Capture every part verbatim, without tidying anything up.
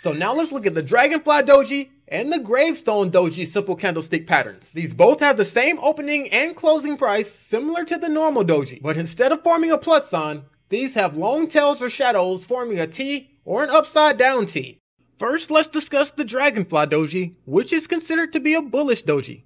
So now let's look at the Dragonfly Doji and the Gravestone Doji simple candlestick patterns. These both have the same opening and closing price similar to the normal Doji, but instead of forming a plus sign, these have long tails or shadows forming a T or an upside down T. First, let's discuss the Dragonfly Doji, which is considered to be a bullish Doji.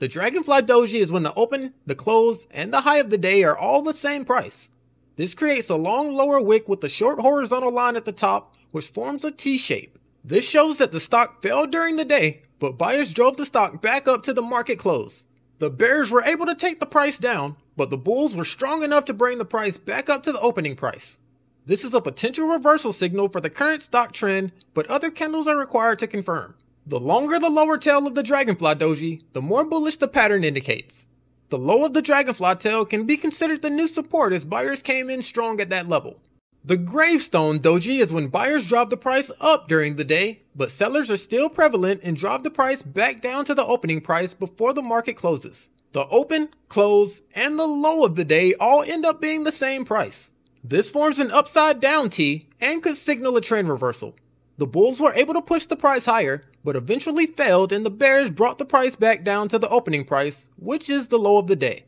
The Dragonfly Doji is when the open, the close, and the high of the day are all the same price. This creates a long lower wick with a short horizontal line at the top, which forms a T shape. This shows that the stock fell during the day, but buyers drove the stock back up to the market close. The bears were able to take the price down, but the bulls were strong enough to bring the price back up to the opening price. This is a potential reversal signal for the current stock trend, but other candles are required to confirm. The longer the lower tail of the Dragonfly Doji, the more bullish the pattern indicates. The low of the Dragonfly tail can be considered the new support as buyers came in strong at that level. The Gravestone Doji is when buyers drop the price up during the day, but sellers are still prevalent and drop the price back down to the opening price before the market closes. The open, close, and the low of the day all end up being the same price. This forms an upside down T and could signal a trend reversal. The bulls were able to push the price higher, but eventually failed, and the bears brought the price back down to the opening price, which is the low of the day.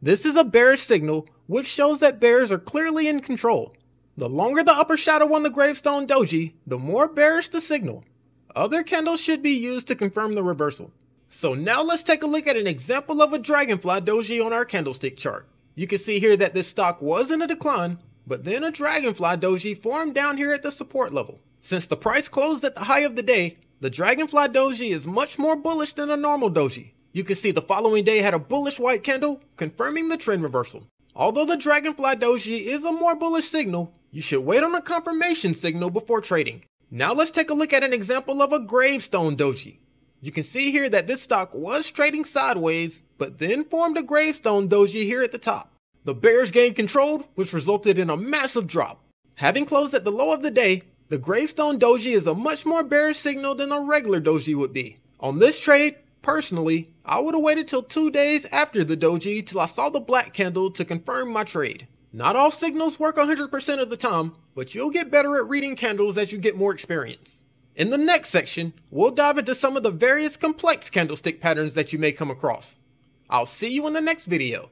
This is a bearish signal, which shows that bears are clearly in control. The longer the upper shadow on the Gravestone Doji, the more bearish the signal. Other candles should be used to confirm the reversal. So now let's take a look at an example of a Dragonfly Doji on our candlestick chart. You can see here that this stock was in a decline, but then a Dragonfly Doji formed down here at the support level. Since the price closed at the high of the day, the Dragonfly Doji is much more bullish than a normal Doji. You can see the following day had a bullish white candle, confirming the trend reversal. Although the Dragonfly Doji is a more bullish signal, you should wait on a confirmation signal before trading. Now let's take a look at an example of a Gravestone Doji. You can see here that this stock was trading sideways, but then formed a Gravestone Doji here at the top. The bears gained control, which resulted in a massive drop. Having closed at the low of the day, the Gravestone Doji is a much more bearish signal than a regular Doji would be. On this trade, personally, I would have waited till two days after the Doji till I saw the black candle to confirm my trade. Not all signals work one hundred percent of the time, but you'll get better at reading candles as you get more experience. In the next section, we'll dive into some of the various complex candlestick patterns that you may come across. I'll see you in the next video.